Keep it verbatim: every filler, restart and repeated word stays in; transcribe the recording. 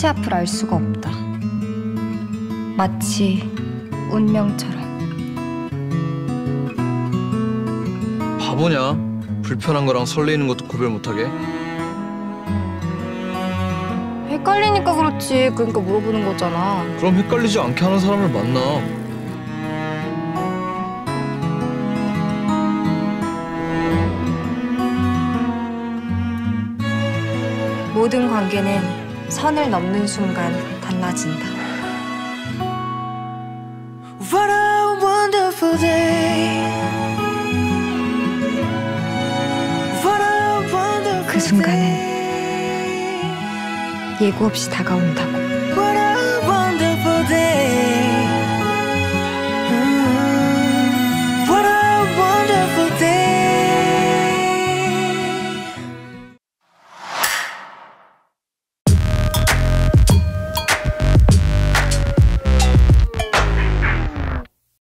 한치 앞을 알 수가 없다. 마치 운명처럼. 바보냐? 불편한 거랑 설레이는 것도 구별 못하게? 헷갈리니까 그렇지. 그러니까 물어보는 거잖아. 그럼 헷갈리지 않게 하는 사람을 만나. 모든 관계는 선을 넘는 순간 달라진다. What a wonderful day. What a wonderful day. 그 순간은 예고 없이 다가온다고.